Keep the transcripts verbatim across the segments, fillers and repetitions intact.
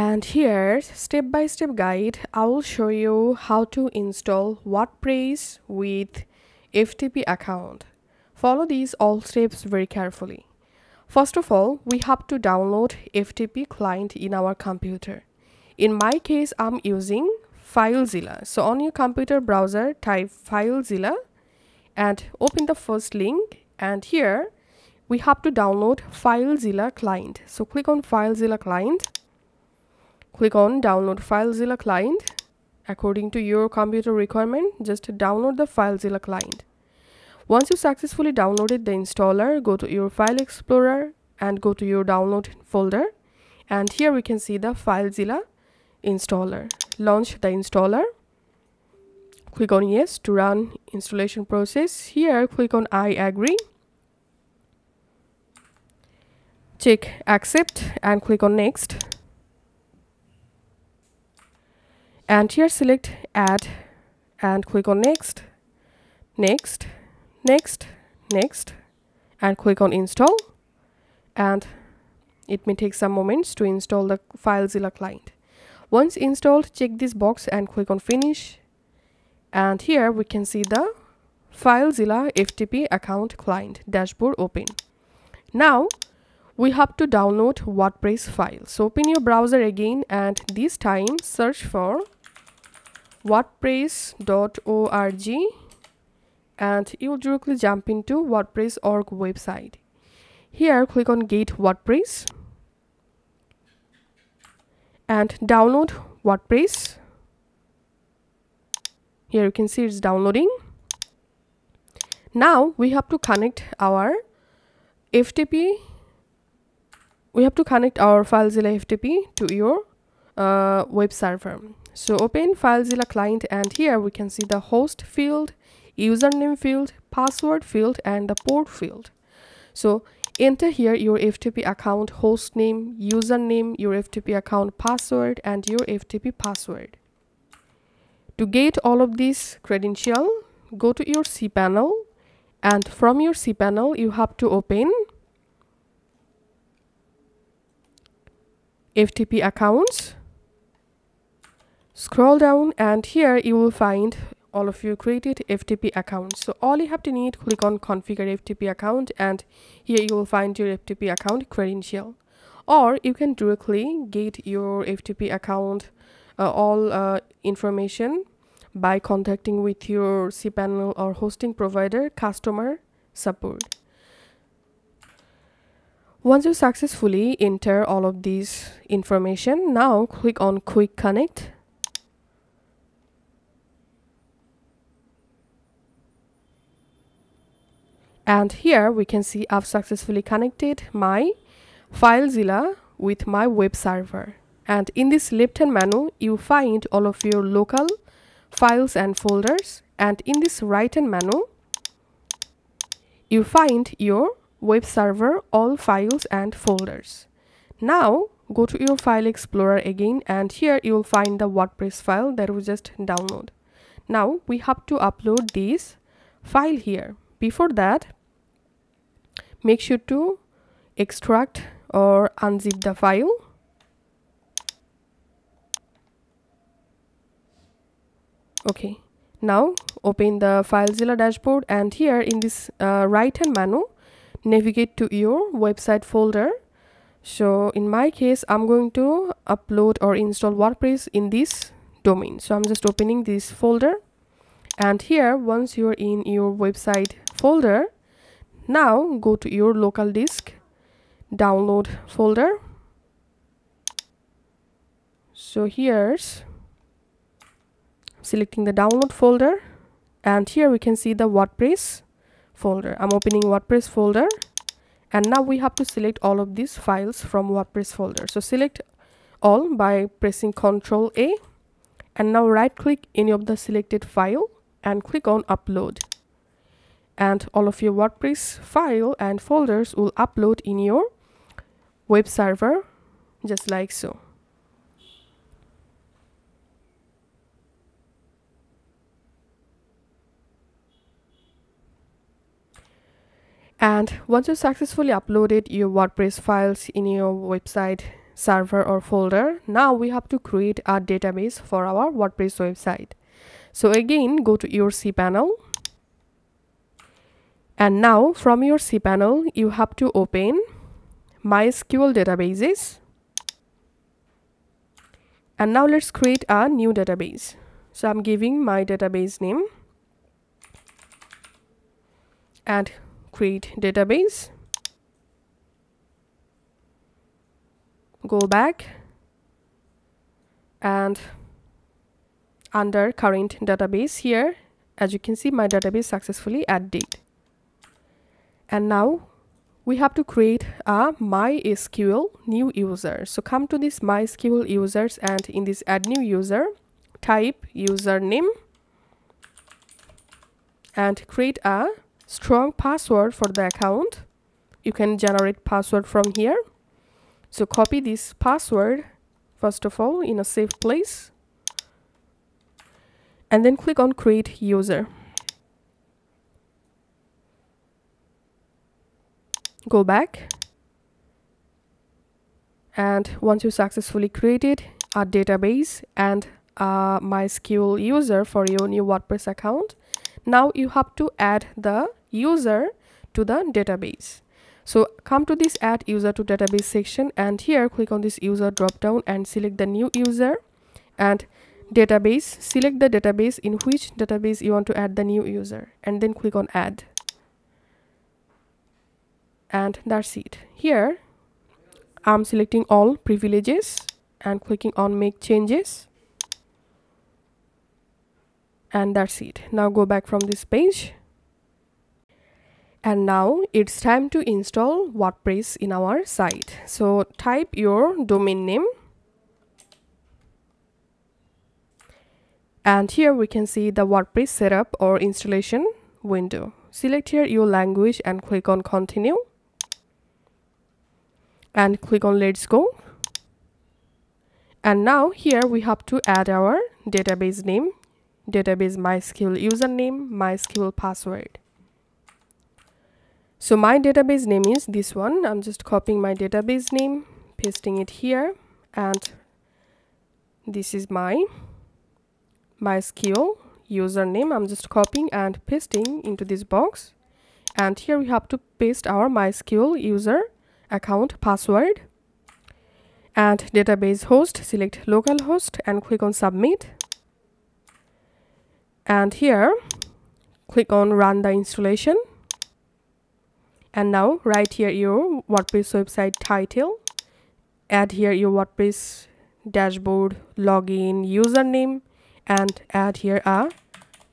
And here, step-by-step guide, I will show you how to install WordPress with F T P account. Follow these all steps very carefully. First of all, we have to download F T P client in our computer. In my case, I'm using FileZilla. So on your computer browser, type FileZilla and open the first link. And here, we have to download FileZilla client. So click on FileZilla client. Click on download FileZilla client. According to your computer requirement, just download the FileZilla client. Once you successfully downloaded the installer, go to your file explorer and go to your download folder. And here we can see the FileZilla installer. Launch the installer. Click on yes to run installation process. Here click on I agree. Check accept and click on next. And here select add and click on next, next, next, next, and click on install. And it may take some moments to install the FileZilla client. Once installed, check this box and click on finish. And here we can see the FileZilla F T P account client dashboard open. Now we have to download WordPress file. So open your browser again and this time search for wordpress dot org and you will directly jump into WordPress dot org website. Here click on get WordPress and download WordPress. Here you can see it's downloading. Now we have to connect our F T P. We have to connect our FileZilla F T P to your uh, web server. So open FileZilla client and here we can see the host field, username field, password field, and the port field. So enter here your F T P account host name, username, your F T P account password, and your F T P password. To get all of these credentials, go to your cPanel and from your cPanel you have to open F T P accounts. Scroll down and here you will find all of your created F T P accounts. So all you have to need, click on configure F T P account and here you will find your F T P account credential. Or you can directly get your F T P account uh, all uh, information by contacting with your cPanel or hosting provider customer support. Once you successfully enter all of these information, now click on Quick Connect. And here we can see I've successfully connected my FileZilla with my web server. And in this left-hand menu, you find all of your local files and folders. And in this right-hand menu, you find your web server, all files and folders. Now go to your file explorer again and here you will find the WordPress file that we just download. Now we have to upload this file here. Before that, make sure to extract or unzip the file. Okay, now open the FileZilla dashboard and here in this uh, right hand menu, navigate to your website folder. So in my case, I'm going to upload or install WordPress in this domain. So I'm just opening this folder. And here, once you're in your website folder, now go to your local disk, download folder. So here's selecting the download folder. And here we can see the WordPress folder. I'm opening WordPress folder and now we have to select all of these files from WordPress folder. So select all by pressing Ctrl A and now right click any of the selected file and click on upload. And all of your WordPress file and folders will upload in your web server just like so. And once you successfully uploaded your WordPress files in your website server or folder. Now we have to create a database for our WordPress website. So again, go to your cPanel. And now from your cPanel, you have to open MySQL databases. And now let's create a new database. So I'm giving my database name and create database. Go back and under current database here, as you can see, my database successfully added. And now we have to create a MySQL new user. So come to this MySQL users and in this add new user, type username and create a strong password for the account. You can generate password from here. So copy this password first of all in a safe place and then click on create user. Go back, and once you successfully created a database and a MySQL user for your new WordPress account, now you have to add the user to the database. So come to this add user to database section and here click on this user drop down and select the new user and database. Select the database in which database you want to add the new user and then click on add. And that's it. Here I'm selecting all privileges and clicking on make changes, and that's it. Now go back from this page, and now it's time to install WordPress in our site. So type your domain name, and here we can see the WordPress setup or installation window. Select here your language and click on continue. And click on let's go. And now here we have to add our database name, database MySQL username, MySQL password. So my database name is this one. I'm just copying my database name, pasting it here, and this is my MySQL username. I'm just copying and pasting into this box, and here we have to paste our MySQL user account password and database host. Select localhost and click on submit, and here click on run the installation. And now write here your WordPress website title, add here your WordPress dashboard login username, and add here a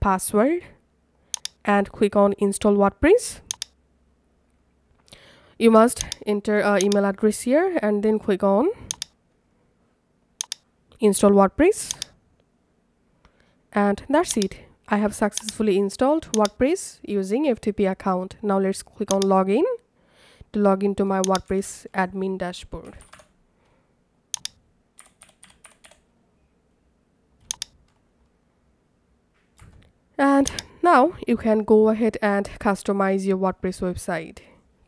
password and click on install WordPress. You must enter an email address here and then click on install WordPress. And that's it. I have successfully installed WordPress using F T P account. Now let's click on login to log into my WordPress admin dashboard. And now you can go ahead and customize your WordPress website.